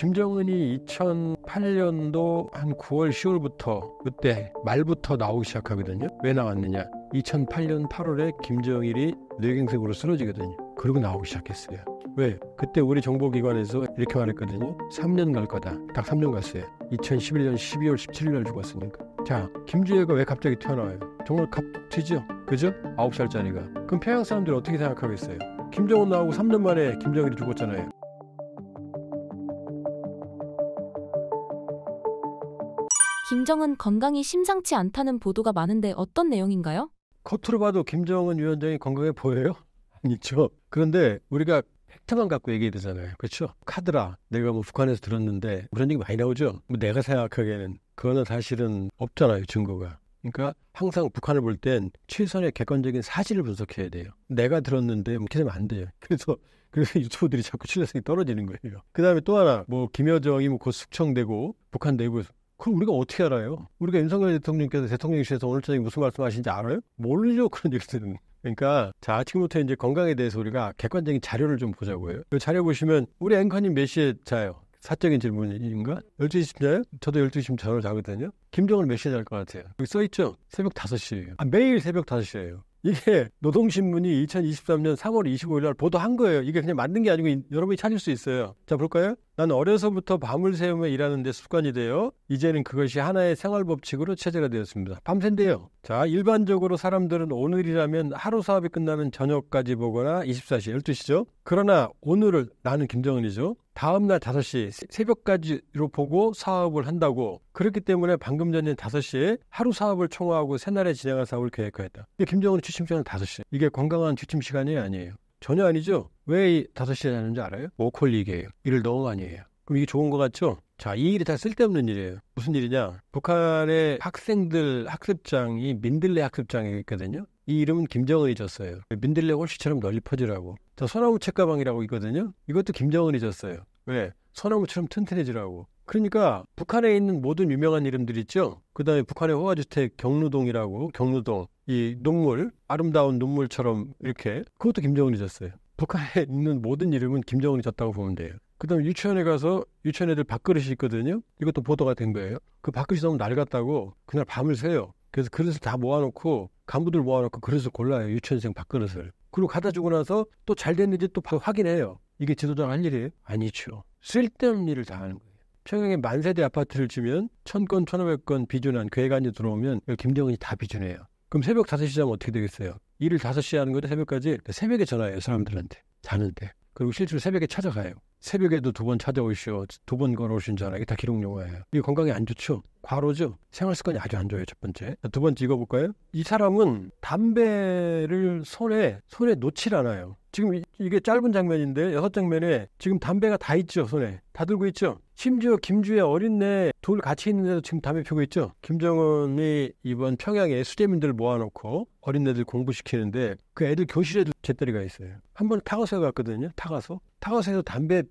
김정은이 2008년도 한 9월, 10월부터 그때 말부터 나오기 시작하거든요. 왜 나왔느냐? 2008년 8월에 김정일이 뇌경색으로 쓰러지거든요. 그러고 나오기 시작했어요. 왜? 그때 우리 정보기관에서 이렇게 말했거든요. 3년 갈 거다. 딱 3년 갔어요. 2011년 12월 17일 날 죽었으니까. 자, 김주혜가 왜 갑자기 튀어나와요? 정말 갑튀죠? 그죠? 9살짜리가. 그럼 평양 사람들이 어떻게 생각하겠어요? 김정은 나오고 3년 만에 김정일이 죽었잖아요. 김정은 건강이 심상치 않다는 보도가 많은데 어떤 내용인가요? 겉으로 봐도 김정은 위원장이 건강해 보여요? 아니죠. 그런데 우리가 팩트만 갖고 얘기해야 되잖아요. 그렇죠? 카드라, 내가 뭐 북한에서 들었는데 그런 얘기 많이 나오죠. 뭐 내가 생각하기에는 그거는 사실은 없잖아요. 증거가. 그러니까 항상 북한을 볼 땐 최선의 객관적인 사실을 분석해야 돼요. 내가 들었는데 뭐 이렇게 되면 안 돼요. 그래서 유튜브들이 자꾸 신뢰성이 떨어지는 거예요. 그다음에 또 하나, 뭐 김여정이 뭐 곧 숙청되고 북한 내부에서 그럼 우리가 어떻게 알아요? 우리가 윤석열 대통령께서 대통령실에서 오늘 저녁에 무슨 말씀하시는지 알아요? 모르죠, 그런 얘기들은. 그러니까 자, 지금부터 이제 건강에 대해서 우리가 객관적인 자료를 좀 보자고요. 그 자료 보시면 우리 앵커님 몇 시에 자요? 사적인 질문인가? 12시쯤 자요? 저도 12시쯤 자러 자거든요. 김정은 몇 시에 잘 것 같아요? 여기 써있죠? 새벽 5시예요. 매일 새벽 5시예요. 이게 노동신문이 2023년 3월 25일 날 보도한 거예요. 이게 그냥 만든 게 아니고 여러분이 찾을 수 있어요. 자, 볼까요? 난 어려서부터 밤을 새우며 일하는 데 습관이 되어 이제는 그것이 하나의 생활법칙으로 체제가 되었습니다. 밤샌대요. 자, 일반적으로 사람들은 오늘이라면 하루 사업이 끝나는 저녁까지 보거나 24시, 12시죠. 그러나 오늘을, 나는 김정은이죠, 다음날 5시 새벽까지로 보고 사업을 한다고. 그렇기 때문에 방금 전인 5시에 하루 사업을 총화하고 새날에 진행한 사업을 계획하였다. 김정은 취침 시간은 5시. 이게 건강한 취침 시간이에요? 아니에요? 전혀 아니죠. 왜 5시에 자는지 알아요? 워커홀릭이에요. 일을 너무 많이 해요. 그럼 이게 좋은 것 같죠? 자, 이 일이 다 쓸데없는 일이에요. 무슨 일이냐? 북한의 학생들 학습장이 민들레 학습장이거든요. 이 이름은 김정은이 졌어요. 민들레 홀씨처럼 널리 퍼지라고. 자, 소나무 책가방이라고 있거든요. 이것도 김정은이 졌어요. 왜? 소나무처럼 튼튼해지라고. 그러니까 북한에 있는 모든 유명한 이름들 있죠. 그다음에 북한의 호화주택 경루동이라고, 경루동. 이 눈물, 아름다운 눈물처럼 이렇게. 그것도 김정은이 졌어요. 북한에 있는 모든 이름은 김정은이 졌다고 보면 돼요. 그다음에 유치원에 가서 유치원 애들 밥그릇이 있거든요. 이것도 보도가 된 거예요. 그 밥그릇이 너무 낡았다고 그날 밤을 새요. 그래서 그릇을 다 모아놓고 간부들 모아놓고 그릇을 골라요. 유치원생 밥그릇을. 그리고 갖다 주고 나서 또 잘 됐는지 또 확인해요. 이게 지도자가 할 일이에요? 아니죠. 쓸데없는 일을 다 하는 거예요. 평양에 10,000세대 아파트를 지면 1,000건, 1,500건 비준한 괴간이 들어오면 김정은이 다 비준해요. 그럼 새벽 5시 자면 어떻게 되겠어요? 일을 5시에 하는 거죠, 새벽까지. 새벽에 전화해요, 사람들한테. 자는데. 그리고 실제로 새벽에 찾아가요. 새벽에도 2번 찾아오시오, 2번 걸어오신 전화. 이게 다 기록 영화예요. 이게 건강에 안 좋죠? 과로죠? 생활 습관이 아주 안 좋아요, 첫 번째. 두 번째 이거 볼까요? 이 사람은 담배를 손에 놓질 않아요. 지금 이게 짧은 장면인데 6장면에 지금 담배가 다 있죠, 손에. 다 들고 있죠. 심지어 김주혜 어린애 둘 같이 있는데도 지금 담배 피우고 있죠. 김정은이 이번 평양에 수재민들 모아놓고 어린애들 공부시키는데 그 애들 교실에도 재떨이가 있어요. 한번 타거서에 갔거든요. 타거서에서 담배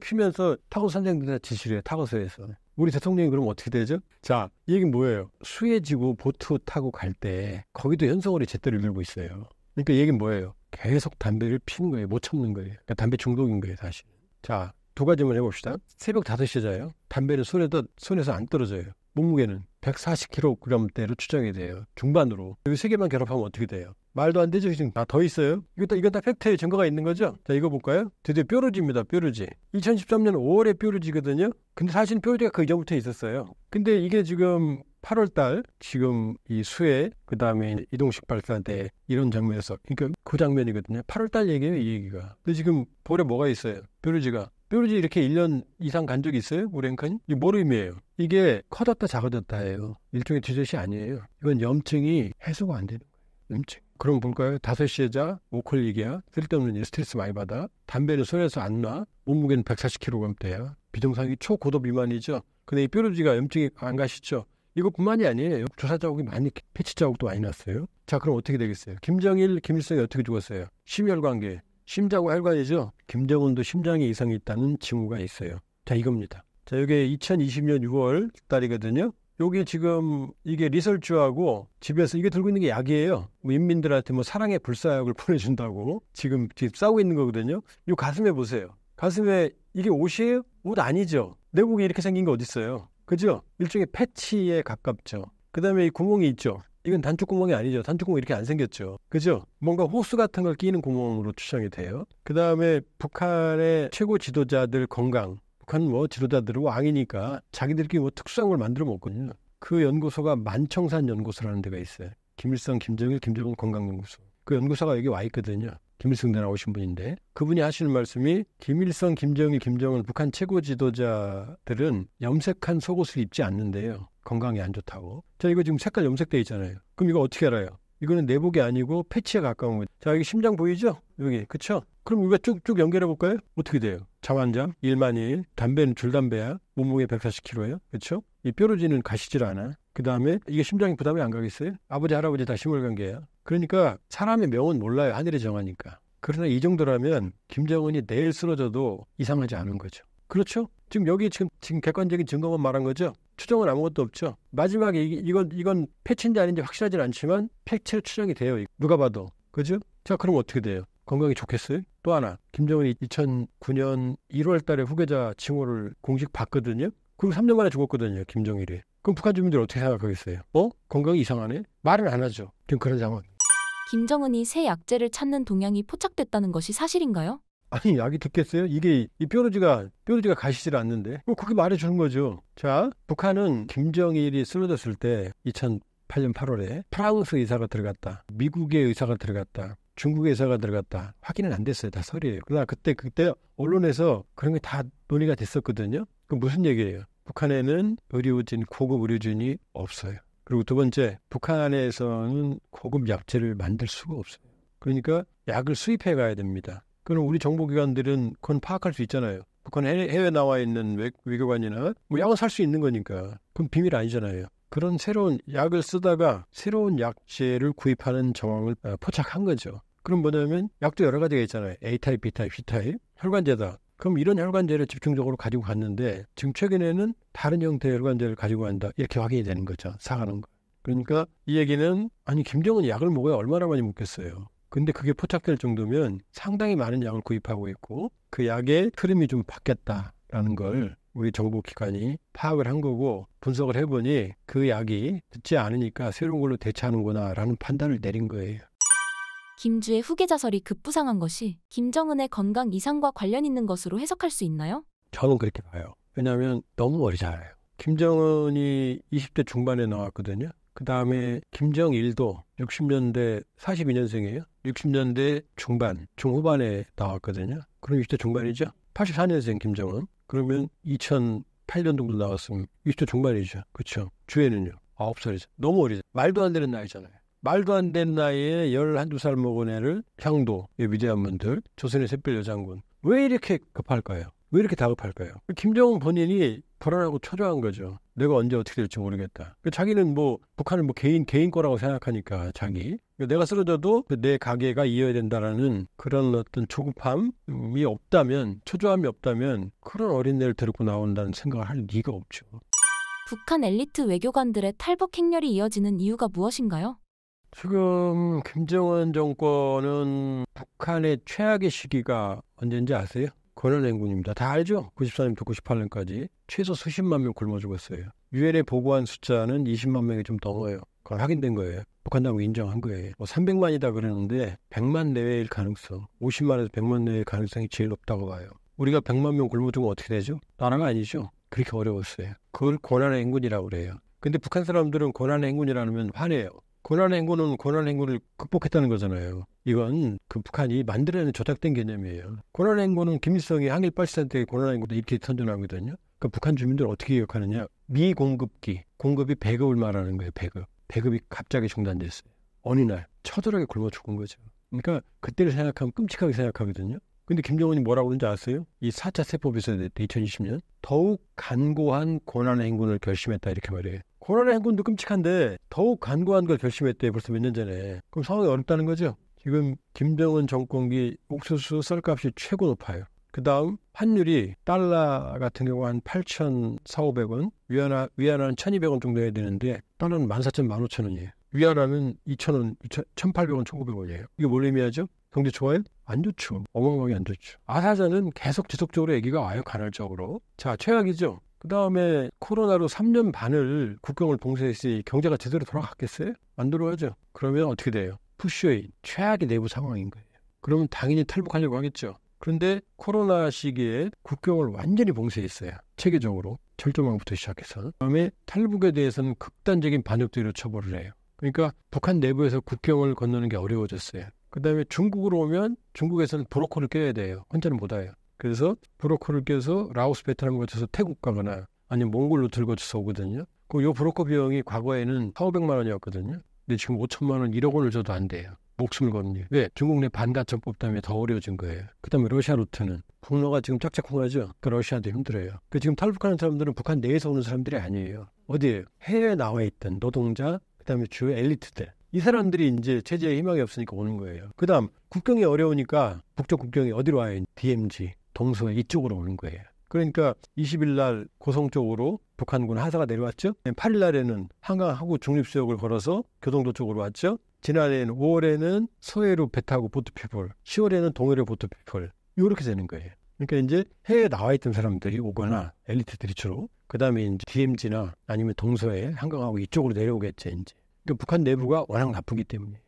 피면서 타거서 선생님들한테 지시를 해요. 타거서에서. 우리 대통령이 그럼 어떻게 되죠? 자, 이 얘기는 뭐예요? 수해지구 보트 타고 갈 때 거기도 현성월이 재떨이를 들고 있어요. 그러니까 이 얘기는 뭐예요? 계속 담배를 피는 거예요. 못 참는 거예요. 그러니까 담배 중독인 거예요, 사실. 자, 두 가지만 해봅시다. 새벽 5시에 자요. 담배는 손에서 안 떨어져요. 몸무게는 140kg대로 추정이 돼요. 중반으로. 여기 세 개만 결합하면 어떻게 돼요? 말도 안 되죠. 지금 다 더 있어요. 이건 다 팩트의 증거가 있는 거죠. 자, 이거 볼까요? 드디어 뾰루지입니다. 뾰루지. 2013년 5월에 뾰루지거든요. 근데 사실은 뾰루지가 그 이전부터 있었어요. 근데 이게 지금 8월달 지금 이 수해, 그 다음에 이동식 발사대 이런 장면에서, 그러니까 그 장면이거든요. 8월달 얘기예요, 이 얘기가. 근데 지금 볼에 뭐가 있어요? 뾰루지가. 뾰루지 이렇게 1년 이상 간 적이 있어요? 우리 앵커님? 이게 뭘 의미해요? 이게 커졌다 작아졌다예요. 일종의 뒤젖이 아니에요. 이건 염증이 해소가 안 되는 거예요. 염증. 그럼 볼까요? 5시에 자, 오컬리기야, 쓸데없는 일, 스트레스 많이 받아, 담배는 손에서 안 놔, 몸무게는 140kg대야, 비정상이 초고도 미만이죠. 근데 이 뾰루지가 염증이 안 가시죠? 이것뿐만이 아니에요. 조사 자국이 많이, 패치 자국도 많이 났어요. 자, 그럼 어떻게 되겠어요? 김정일, 김일성이 어떻게 죽었어요? 심혈관계, 심장과 혈관이죠. 김정은도 심장에 이상이 있다는 징후가 있어요. 자, 이겁니다. 자, 이게 2020년 6월 달이거든요. 여기 지금 이게 리설주하고 집에서 이게 들고 있는 게 약이에요. 인민들한테 뭐 사랑의 불사약을 보내준다고 지금 싸우고 있는 거거든요. 이 가슴에 보세요. 가슴에 이게 옷이에요? 옷 아니죠. 내국이 이렇게 생긴 게 어딨어요. 그죠? 일종의 패치에 가깝죠. 그 다음에 이 구멍이 있죠. 이건 단축 구멍이 아니죠. 단축 구멍 이렇게 안 생겼죠. 그죠? 뭔가 호스 같은 걸 끼는 구멍으로 추정이 돼요. 그 다음에 북한의 최고 지도자들 건강. 북한 지도자들은 왕이니까 자기들끼리 특수한 걸 만들어 먹거든요. 그 연구소가 만청산 연구소라는 데가 있어요. 김일성, 김정일, 김정은 건강연구소. 그 연구소가 여기 와 있거든요. 김일성대 나오신 분인데 그분이 하시는 말씀이 김일성, 김정일, 김정은 북한 최고 지도자들은 염색한 속옷을 입지 않는데요. 건강에 안 좋다고. 자, 이거 지금 색깔 염색돼 있잖아요. 그럼 이거 어떻게 알아요? 이거는 내복이 아니고 패치에 가까운 거죠. 자, 여기 심장 보이죠? 여기. 그쵸? 그럼 우리가 쭉쭉 연결해 볼까요? 어떻게 돼요? 자완장, 1만 1, 담배는 줄담배야. 몸무게 140kg예요. 그쵸? 이 뾰루지는 가시질 않아. 그 다음에 이게 심장에 부담이 안 가겠어요? 아버지, 할아버지 다 시골관계야. 그러니까 사람의 명은 몰라요. 하늘이 정하니까. 그러나 이 정도라면 김정은이 내일 쓰러져도 이상하지 않은 거죠. 그렇죠? 지금 여기 지금 객관적인 증거만 말한 거죠. 추정은 아무것도 없죠. 마지막에 이건 패치인지 아닌지 확실하진 않지만 패치로 추정이 돼요. 누가 봐도. 그죠? 자, 그럼 어떻게 돼요? 건강이 좋겠어요? 또 하나. 김정은이 2009년 1월 달에 후계자 칭호를 공식 받거든요. 그리고 3년 만에 죽었거든요. 김정일이. 그럼 북한 주민들 어떻게 생각하겠어요? 건강이 이상하네? 말은 안 하죠. 지금 그런 상황. 김정은이 새 약재를 찾는 동향이 포착됐다는 것이 사실인가요? 아니, 약이 듣겠어요? 이게 이 뾰루지가 가시질 않는데. 그렇게 말해주는 거죠. 자, 북한은 김정일이 쓰러졌을 때 2008년 8월에 프랑스 의사가 들어갔다. 미국의 의사가 들어갔다. 중국의 의사가 들어갔다. 확인은 안 됐어요. 다 설이에요. 그러나 그때 언론에서 그런 게 다 논의가 됐었거든요. 그 무슨 얘기예요? 북한에는 고급 의료진이 없어요. 그리고 두 번째, 북한에서는 고급 약재를 만들 수가 없어요. 그러니까 약을 수입해 가야 됩니다. 그럼 우리 정보기관들은 그건 파악할 수 있잖아요. 북한 해외 나와 있는 외교관이나 약은 살 수 있는 거니까. 그건 비밀 아니잖아요. 그런 새로운 약을 쓰다가 새로운 약재를 구입하는 정황을 포착한 거죠. 그럼 뭐냐면 약도 여러 가지가 있잖아요. A타입, B타입, C타입, 혈관제다. 그럼 이런 혈관제를 집중적으로 가지고 갔는데 지금 최근에는 다른 형태의 혈관제를 가지고 간다. 이렇게 확인이 되는 거죠. 사가는 거. 그러니까 이 얘기는 아니 김정은이 약을 먹어야 얼마나 많이 먹겠어요. 근데 그게 포착될 정도면 상당히 많은 약을 구입하고 있고 그 약의 흐름이 좀 바뀌었다라는 걸 우리 정보기관이 파악을 한 거고 분석을 해보니 그 약이 듣지 않으니까 새로운 걸로 대체하는구나라는 판단을 내린 거예요. 김주의 후계자설이 급부상한 것이 김정은의 건강 이상과 관련 있는 것으로 해석할 수 있나요? 저는 그렇게 봐요. 왜냐하면 너무 어리잖아요. 김정은이 20대 중반에 나왔거든요. 그 다음에 김정일도 60년대 42년생이에요. 60년대 중반, 중후반에 나왔거든요. 그럼 20대 중반이죠. 84년생 김정은. 그러면 2008년 정도 나왔으면 20대 중반이죠. 그렇죠. 주에는요. 9살이죠. 너무 어리죠. 말도 안 되는 나이잖아요. 말도 안 되는 나이에 11-12살 먹은 애를 향도의 위대한 분들, 조선의 샛별 여장군. 왜 이렇게 급할까요? 왜 이렇게 다급할까요? 김정은 본인이 불안하고 초조한 거죠. 내가 언제 어떻게 될지 모르겠다. 자기는 북한을 개인 거라고 생각하니까 자기. 내가 쓰러져도 내 가게가 이어야 된다라는 그런 어떤 조급함이 없다면, 초조함이 없다면 그런 어린애를 데리고 나온다는 생각을 할 리가 없죠. 북한 엘리트 외교관들의 탈북 행렬이 이어지는 이유가 무엇인가요? 지금 김정은 정권은 북한의 최악의 시기가 언제인지 아세요? 권한행군입니다. 다 알죠? 94년부터 98년까지 최소 수십만 명 굶어 죽었어요. 유엔에 보고한 숫자는 20만 명이 좀 넘어요. 그건 확인된 거예요. 북한 당국이 인정한 거예요. 300만이다 그러는데 100만 내외일 가능성, 50만에서 100만 내외일 가능성이 제일 높다고 봐요. 우리가 100만 명 굶어 죽으면 어떻게 되죠? 나라가 아니죠? 그렇게 어려웠어요. 그걸 권한행군이라고 그래요. 근데 북한 사람들은 권한행군이라면 화내요. 권한행군은 권한행군을 극복했다는 거잖아요. 이건 북한이 만들어낸 조작된 개념이에요. 권한행군은 김일성이 항일 80세대의 권한행군도 이렇게 선전하거든요. 그러니까 북한 주민들 어떻게 기억하느냐. 미공급기, 공급이 배급을 말하는 거예요. 배급. 배급이 갑자기 중단됐어요. 어느 날 처절하게 굶어 죽은 거죠. 그러니까 그때를 생각하면 끔찍하게 생각하거든요. 근데 김정은이 뭐라고 하는지 아세요? 이 4차 세포비서대 때 2020년 더욱 간고한 권한행군을 결심했다 이렇게 말해요. 권한행군도 끔찍한데 더욱 간고한 걸 결심했대 벌써 몇 년 전에. 그럼 상황이 어렵다는 거죠. 지금 김정은 정권기 옥수수 쌀값이 최고 높아요. 그 다음 환율이 달러 같은 경우 한 8,400~500원, 위안화는 1,200원 정도 해야 되는데 달러는 14,000~15,000원이에요. 위안화는 2,000원, 1,800원, 1,900원이에요. 이게 뭘 의미하죠? 경제 좋아요? 안 좋죠. 어마어마하게 안 좋죠. 아사자는 계속 지속적으로 얘기가 와요. 간헐적으로. 자, 최악이죠. 그 다음에 코로나로 3년 반을 국경을 봉쇄했으니 경제가 제대로 돌아갔겠어요? 안 돌아가죠. 그러면 어떻게 돼요? 푸쉬웨인, 최악의 내부 상황인 거예요. 그러면 당연히 탈북하려고 하겠죠. 그런데 코로나 시기에 국경을 완전히 봉쇄했어요. 체계적으로. 철조망부터 시작해서. 그 다음에 탈북에 대해서는 극단적인 반역죄로 처벌을 해요. 그러니까 북한 내부에서 국경을 건너는 게 어려워졌어요. 그 다음에 중국으로 오면 중국에서는 브로커를 껴야 돼요. 혼자는 못 와요. 그래서 브로커를 껴서 라오스, 베트남 거쳐서 태국 가거나 아니면 몽골로 들고쳐서 오거든요. 그럼 요 브로커 비용이 과거에는 4,500만 원이었거든요. 근데 지금 5,000만 원, 1억 원을 줘도 안 돼요. 목숨을 건네요. 왜? 중국 내 반가점법 때문에 더 어려워진 거예요. 그 다음에 러시아 루트는 북로가 지금 짝짝꿍하죠. 그 러시아도 힘들어요. 그 지금 탈북하는 사람들은 북한 내에서 오는 사람들이 아니에요. 어디에요? 해외에 나와 있던 노동자, 그 다음에 주요 엘리트들. 이 사람들이 이제 체제에 희망이 없으니까 오는 거예요. 그 다음 국경이 어려우니까 북쪽 국경이 어디로 와요? DMZ, 동서해 이쪽으로 오는 거예요. 그러니까 20일 날 고성 쪽으로 북한군 하사가 내려왔죠. 8일 날에는 한강하고 중립수역을 걸어서 교동도 쪽으로 왔죠. 지난해에는 5월에는 서해로 배 타고 보트피플, 10월에는 동해로 보트피플 이렇게 되는 거예요. 그러니까 이제 해외에 나와 있던 사람들이 오거나 엘리트들이 주로 그 다음에 이제 DMZ나 아니면 동서해 한강하고 이쪽으로 내려오겠죠. 이제. 그러니까 북한 내부가 워낙 나쁘기 때문에.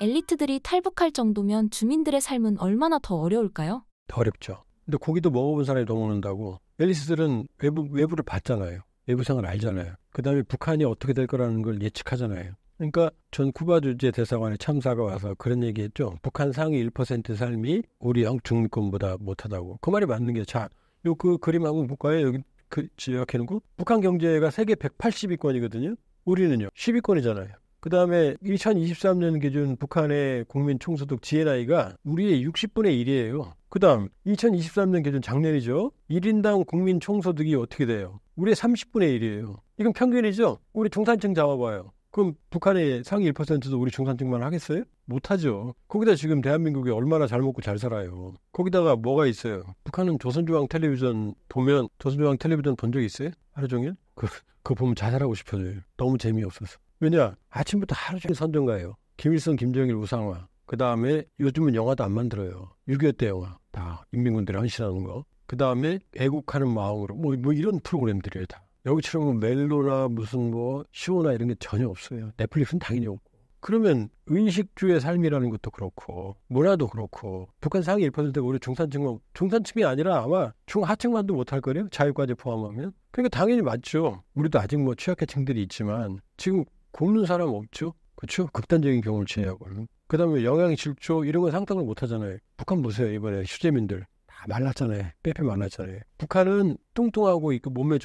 엘리트들이 탈북할 정도면 주민들의 삶은 얼마나 더 어려울까요? 더 어렵죠. 근데 고기도 먹어본 사람이 더 먹는다고. 엘리트들은 외부를 봤잖아요. 외부 생활 알잖아요. 그 다음에 북한이 어떻게 될 거라는 걸 예측하잖아요. 그러니까 전 쿠바 주재 대사관의 참사가 와서 그런 얘기했죠. 북한 상위 1%의 삶이 우리 영 중립권보다 못하다고. 그 말이 맞는 게 자, 요 그 그림하고 볼까요? 여기 그 지적해놓은 거. 북한 경제가 세계 180위권이거든요. 우리는요 10위권이잖아요. 그 다음에 2023년 기준 북한의 국민 총소득 GNI가 우리의 60분의 1이에요. 그 다음 2023년 기준 작년이죠. 1인당 국민 총소득이 어떻게 돼요? 우리의 30분의 1이에요. 이건 평균이죠. 우리 중산층 잡아봐요. 그럼 북한의 상위 1%도 우리 중산층만 하겠어요? 못하죠. 거기다 지금 대한민국이 얼마나 잘 먹고 잘 살아요. 거기다가 뭐가 있어요? 북한은 조선중앙텔레비전 보면 조선중앙텔레비전 본 적 있어요? 하루 종일? 그거 보면 자살하고 싶어져요. 너무 재미없어서. 왜냐? 아침부터 하루 종일 선전가예요. 김일성, 김정일, 우상화. 그 다음에 요즘은 영화도 안 만들어요. 6.25 때 영화. 다 인민군들이 헌신하는 거. 그 다음에 애국하는 마음으로 뭐 이런 프로그램들이에요 다. 여기처럼 멜로나 무슨 뭐 쇼나 이런 게 전혀 없어요. 넷플릭스는 당연히 없고. 그러면 의식주의 삶이라는 것도 그렇고 문화도 그렇고 북한 상위 1%가 우리 중산층이 아니라 아마 중하층만도 못할 거래요. 자유까지 포함하면. 그러니까 당연히 맞죠. 우리도 아직 뭐 취약계층들이 있지만 지금 굶는 사람 없죠. 그렇죠? 극단적인 경우를 제외하고는. 그다음에 영양실조 이런 건 상상을 못하잖아요. 북한 보세요. 이번에 휴재민들. 말랐잖아요. 빼빼 많았잖아요. 북한은 뚱뚱하고 있고 몸이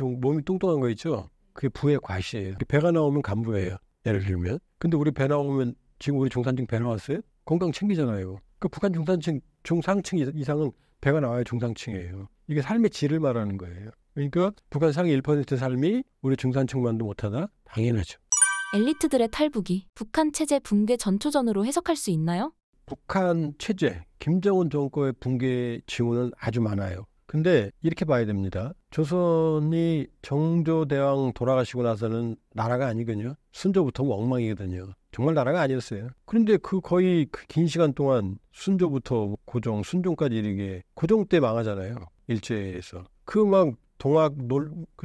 뚱뚱한 거 있죠. 그게 부의 과시예요. 배가 나오면 간부예요. 예를 들면. 근데 우리 배 나오면 지금 우리 중산층 배 나왔어요? 건강 챙기잖아요. 그 북한 중산층, 중상층 이상은 배가 나와야 중상층이에요. 이게 삶의 질을 말하는 거예요. 그러니까 북한 상위 1% 삶이 우리 중산층만도 못하다? 당연하죠. 엘리트들의 탈북이 북한 체제 붕괴 전초전으로 해석할 수 있나요? 북한 체제, 김정은 정권의 붕괴 징후는 아주 많아요. 근데 이렇게 봐야 됩니다. 조선이 정조대왕 돌아가시고 나서는 나라가 아니거든요. 순조부터 엉망이거든요. 정말 나라가 아니었어요. 그런데 그 거의 긴 시간 동안 순조부터 고종, 순종까지 이르게 고종 때 망하잖아요. 일제에서. 그 막 동학,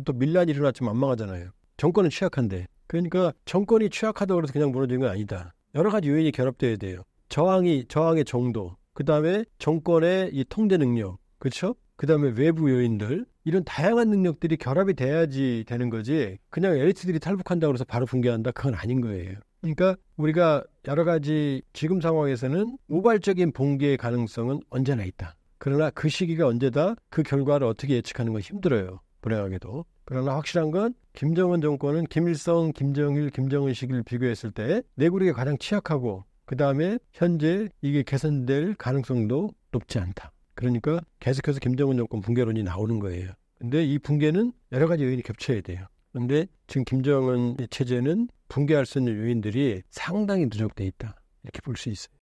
또 밀란이 일어났지만 안 망하잖아요. 정권은 취약한데. 그러니까 정권이 취약하다고 해서 그냥 무너지는 건 아니다. 여러 가지 요인이 결합돼야 돼요. 저항의 정도, 그 다음에 정권의 이 통제 능력, 그렇죠? 그 다음에 외부 요인들, 이런 다양한 능력들이 결합이 돼야지 되는 거지 그냥 엘리트들이 탈북한다고 해서 바로 붕괴한다? 그건 아닌 거예요. 그러니까 우리가 여러 가지 지금 상황에서는 우발적인 붕괴의 가능성은 언제나 있다. 그러나 그 시기가 언제다? 그 결과를 어떻게 예측하는 건 힘들어요. 불행하게도. 그러나 확실한 건 김정은 정권은 김일성, 김정일, 김정은 시기를 비교했을 때 내구력이 가장 취약하고 그 다음에 현재 이게 개선될 가능성도 높지 않다. 그러니까 계속해서 김정은 정권 붕괴론이 나오는 거예요. 근데 이 붕괴는 여러 가지 요인이 겹쳐야 돼요. 근데 지금 김정은 체제는 붕괴할 수 있는 요인들이 상당히 누적돼 있다. 이렇게 볼 수 있어요.